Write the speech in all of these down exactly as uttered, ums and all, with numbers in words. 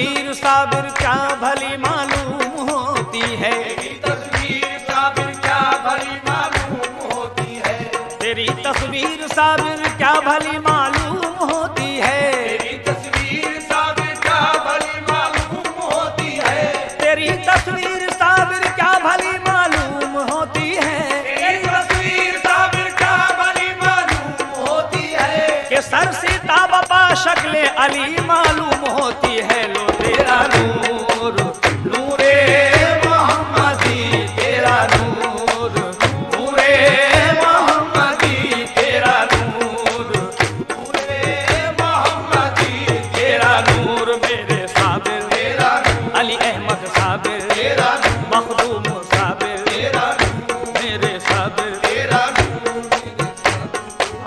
तस्वीर साबिर क्या भली मालूम होती है, तेरी तस्वीर साबिर क्या भली मालूम होती है, तेरी तस्वीर साबिर क्या भली मालूम होती है, तेरी तस्वीर साबिर क्या भली मालूम होती है, तेरी तस्वीर साबिर क्या भली मालूम होती है, तेरी तस्वीर साबिर क्या भली मालूम होती है, के सर से ताबा शक्ल अली मालूम होती है। लो तेरा नूर नूरे मोहम्मदी, तेरा नूर नूरे मोहम्मदी, तेरा नूर नूरे मोहम्मदी, तेरा नूर मेरे साबिर, तेरा अली अहमद साबिर, तेरा मखदूम साबिर, तेरा मेरे साबिर, तेरा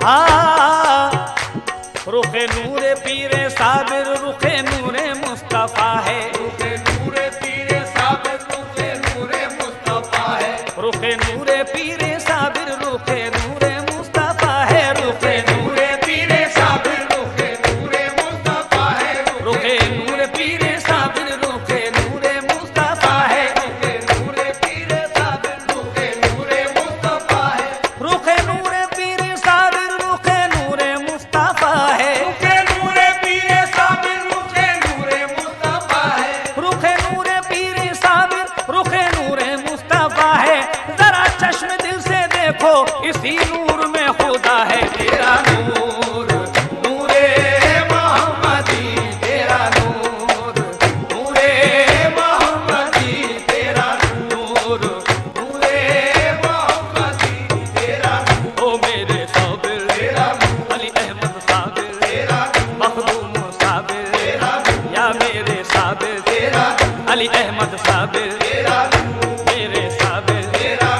हाँ रुखे नूरे पीरे साबिर, रुखे नूरे मुस्तफ़ा है, रुखे नूरे पीरे साबिर, रुखे नूरे मुस्तफ़ा है, रुखे नूरे पीरे साबिर, रुखे नूरे मुस्तफ़ा है, रुखे नूरे पीरे साबिर, रुखे नूरे मुस्तफ़ा है, रुखे नूरे पीरे साबिर, रुखे नूरे मुस्तफ़ा है, रुखे नूरे पीरे साबिर, रुखे नूरे मुस्तफ़ा है, रुखे नूरे पीरे साबिर, रुखे नूरे मुस्तफ़ा है, इसी नूर में खुदा है। तेरा नूर नूरे मोहम्मदी, तेरा नूर नूरे मोहम्मदी, तेरा नूर नूरे मोहम्मदी, तेरा ओ मेरे साबिर, तेरा अली अहमद साबिर, तेरा मखदूम साबिर, तेरा या मेरे साबिर, तेरा अली अहमद साबिर, तेरा मेरे साबिर, तेरा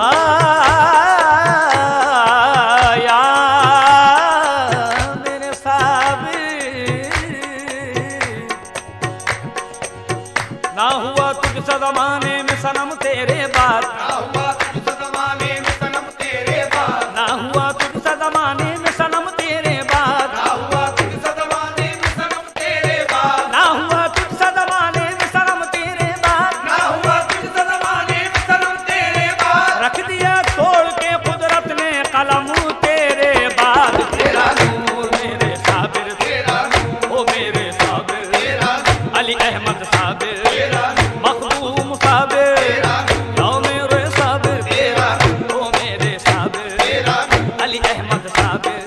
हाँ ना हुआ तुझसे ज़माने में सनम तेरे बार, ना हुआ तुझसे ज़माने में सनम तेरे बार, ना हुआ तुझसे ज़माने में सनम तेरे बार, ना हुआ तुझसे ज़माने में सनम तेरे बार, ना हुआ तुझसे ज़माने में सनम तेरे बार, ना हुआ तुझसे ज़माने में सनम तेरे बार, रख दिया तोड़ के कुदरत ने कलम तेरे बार। तेरा नूर मेरे साबिर, तेरा नूर ओ मेरे साबिर, तेरा अली अहमद साबिर, मखदूम साबिर, या मेरे साबिर, ओ मेरे साबिर, अली अहमद साबिर,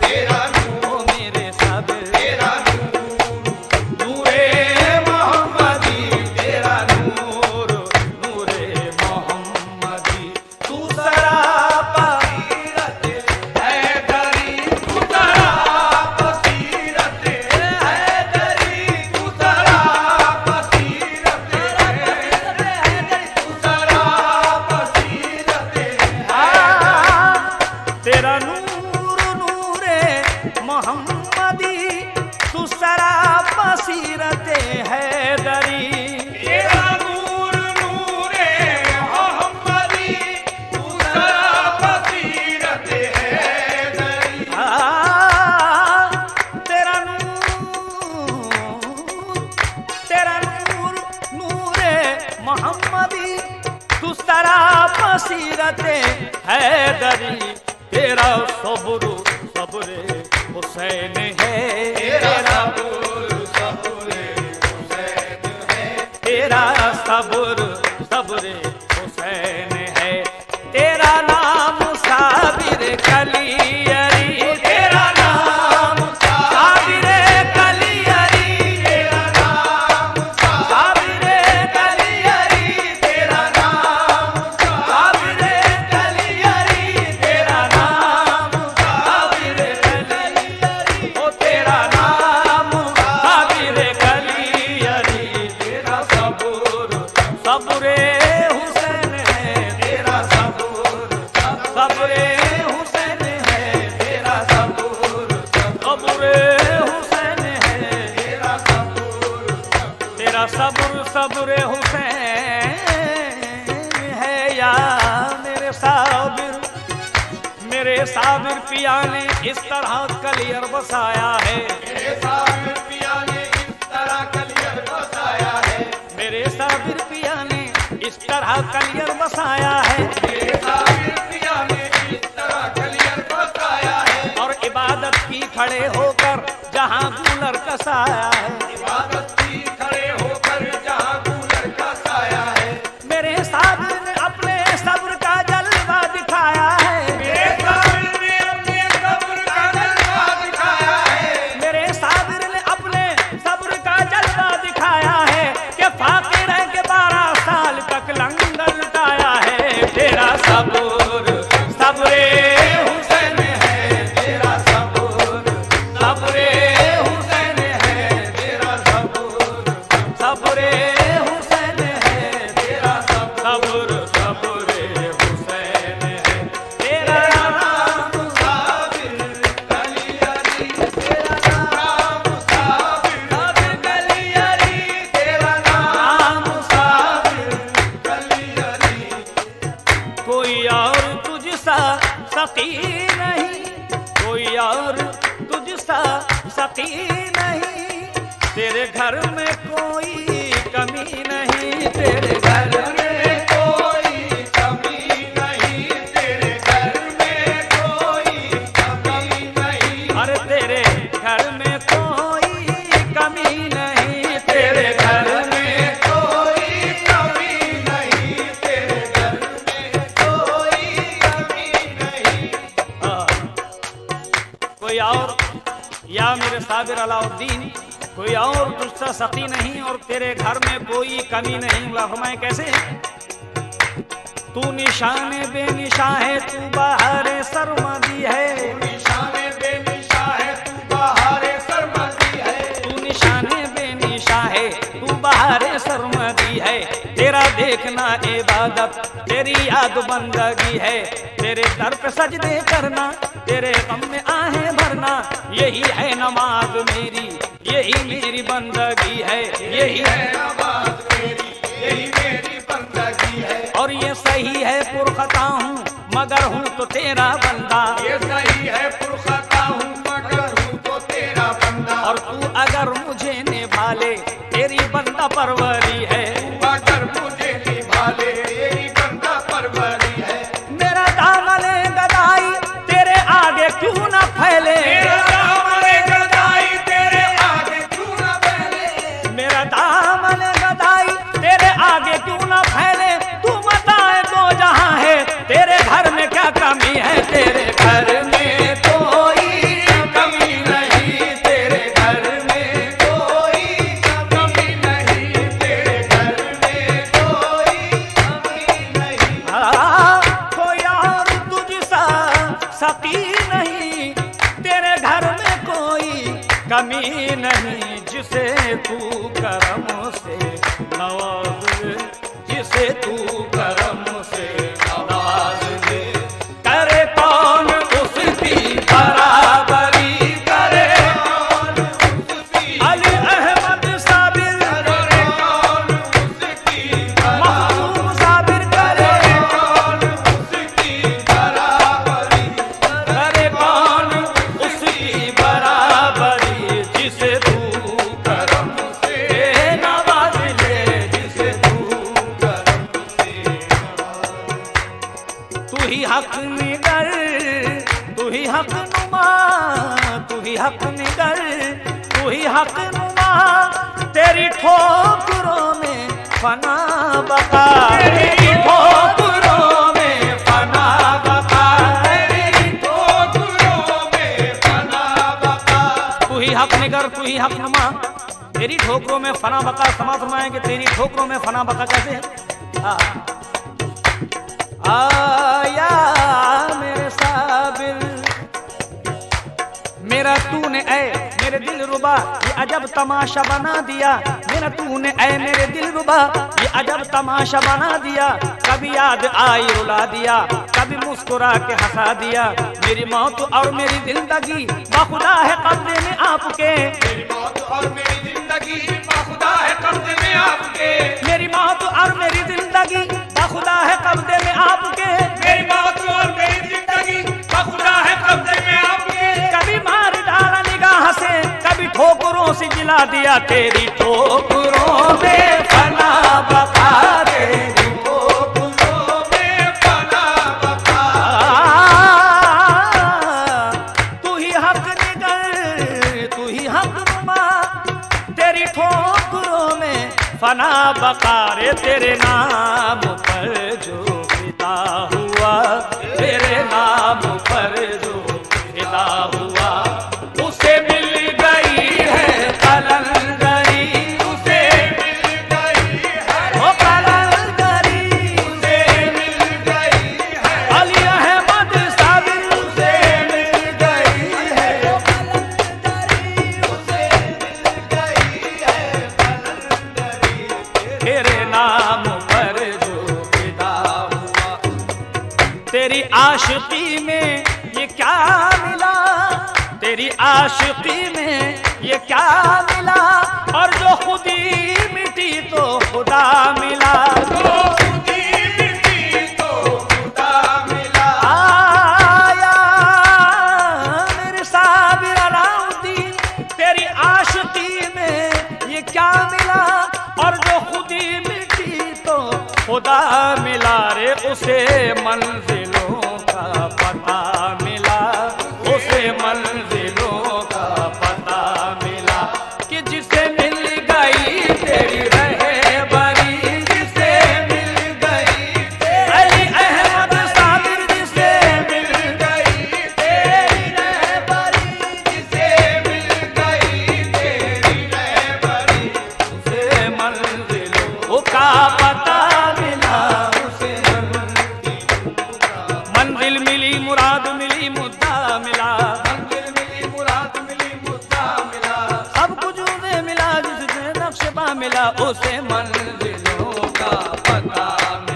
ओ मेरे साबिर, नूरे मोहम्मदी, तेरा नूर नूरे मोहम्मदी, तू सरापा सीरत हैदरी, तू सरापा सीरत हैदरी, तू सरापा तेरा नूर नूरे मोहम्मदी, तू सरापा सीरत हैदरी, तेरा नूर नूरे मोहम्मदी, तू सरापा सीरत हैदरी, तेरा नूर तेरा नूर नूरे मोहम्मदी, तू सरापा सीरत हैदरी, तेरा सब्र सब्रे हुसैन है, तेरा सब्र सब्रे हुसैन है, तेरा सब्र सब्रे हुसैन है, तेरा नाम साबिर कलियरी, तेरा नाम साबिर कलियरी, तेरा नाम साबिर कलियरी, तेरा नाम साबिर सबरे हुसैन है, तेरा सबूर सबरे हुसैन है, तेरा सबूर सबरे हुसैन है, तेरा सबूर तेरा सबूर सबरे हुसैन है, या मेरे साबिर, मेरे साबिर पिया ने इस तरह कलियर बसाया है, मेरे साबिर पिया ने इस तरह मेरे साबिर पिया ने इस तरह कलियर बसाया है, मेरे साबिर पिया ने इस तरह कलियर बसाया है। और इबादत की खड़े होकर जहाँ कूलर कसाया है, इबादत की खड़े होकर जहाँ कूलर कसाया है। मेरे साबिर ने अपने सब्र का जलवा दिखाया है, मेरे साबिर ने अपने सब्र का जलवा दिखाया है। मेरे साबिर ने अपने सब्र का जलवा दिखाया है कि फाकिर है के बारह साल तक लंगर लुटाया है। तेरा सब्र सब्रे हुसैन है, तेरा सब्र सब्रे हुसैन है, तेरा सब्र सब्रे हुसैन है, तेरा सब्र सब्रे हुसैन है। तेरा नाम साबिर कलियरी, तेरा नाम साबिर कलियरी, तेरा नाम साबिर कलियरी। कोई और तुझसा सती नहीं, कोई और तुझसा सती नहीं। तेरे घर में कोई कमी नहीं, तेरे घर में कोई कमी नहीं, तेरे घर में कोई कमी नहीं। अरे तेरे घर में कोई कमी नहीं, तेरे घर में कोई कमी नहीं, तेरे घर में कोई कमी नहीं। हाँ। कोई और या मेरे साबिर अलाउद्दीन, कोई और तुझसा सती नहीं और तेरे घर में कोई कमी नहीं। फरमाए कैसे? तू निशान बेनिशा है, तू बाहर सरमदी है, निशान बेनिशा है, तू बाहर सरमदी है। तू निशान बेनिशा है, तू बाहर सरमदी है। तेरा देखना इबादत, तेरी याद बंदगी है। तेरे दर पे सजदे करना, तेरे गम में आहें भरना, यही है नमाज मेरी, यही मेरी बंदगी है, यही है नमाज मेरी, यही मेरी बंदगी है। और ये सही है पुरखता हूँ मगर हूँ तो तेरा बंदा, ये सही है पुरखता हूँ मगर हूँ तो तेरा बंदा। और तू अगर मुझे निभा ले तेरी बंदा परवरी है, अगर मुझे निभा ले तेरी बंदा परवरी है। मेरा दामले गदाई तेरे आगे क्यों ना फैले, कमी है तेरे घर में कोई कमी नहीं, तेरे घर में कोई कमी नहीं, तेरे घर में कोई कमी नहीं। हाँ, कोई और तुझसा सती नहीं, तेरे घर में कोई कमी नहीं। जिसे तू करम से नवाज, जिसे तू करम से नवाज, हक निगर तू ही, हक नुमा तू ही, हक निगर तू ही, हक नुमा। तेरी ठोकरों में फना बका, तेरी ठोकरों में फना बका, तेरी ठोकरों में फना बका। तू ही हक निगर तू ही हक नुमा, तेरी ठोकरों में फना बका। समाज में कि तेरी ठोकरों में फना बका कैसे? हाँ आया मेरे साबिर, मेरा तूने ऐ मेरे दिल रुबा ये अजब तमाशा बना दिया। मेरा तूने ऐ मेरे दिल रुबा ये अजब तमाशा बना दिया। कभी याद आई रुला दिया, कभी मुस्कुरा के हंसा दिया। मेरी मौत और मेरी जिंदगी बाखुदा है कब्जे में आपके, मेरी मौत और मेरी जिंदगी बाखुदा है कब्जे में आपके। मेरी मौत और मेरी जिंदगी बाखुदा है कब्जे में आपके, मेरी मौत और मेरी जिंदगी बाखुदा है कब्जे में आपके। कभी मार डाला निगाह से, कभी ठोकरों से जिला दिया। तेरी ठोकरों में फना फना बकारे तेरे नाम पर जो फिदा हुआ, तेरे नाम पर जो फिदा हुआ, उसे मिल गई है कलंदरी, उसे मिल गई है वो कलंदरी, उसे मिल गई है अली अहमद साबिर, उसे मिल गई है वो कलंदरी, उसे मिल गई है कलंदरी, तेरे नाम पर जो फिदा हुआ। तेरी आशिकी में ये क्या मिला, तेरी आशिकी में ये क्या मिला, और जो खुद ही मिटी तो खुदा मिला, जो खुद ही मिटी तो खुदा मिला। आया मेरे साबिर अलाउद्दीन, तेरी आशिकी में ये क्या मिला, और जो खुद ही मिटी तो खुदा मिला। रे उसे मंजिलों का पता मिला, उसे मंजिलों का पता मिला, कि जिसे मिल गई तेरी रहबरी, जिसे मिल गई अली अहमद साबिर, जिसे मिल गई तेरी रहबरी, जिसे मिल गई तेरी रहबरी, उसे मंजिलों का पता मिला, उसे मंजिल मिली, मुराद मिली, मुद्दा मिला, मंजिल मिली, मुराद मिली, मुद्दा मिला, सब कुछ उसे मिला जिसने नक्शबा मिला, उसे मंजिलों का पता मिला।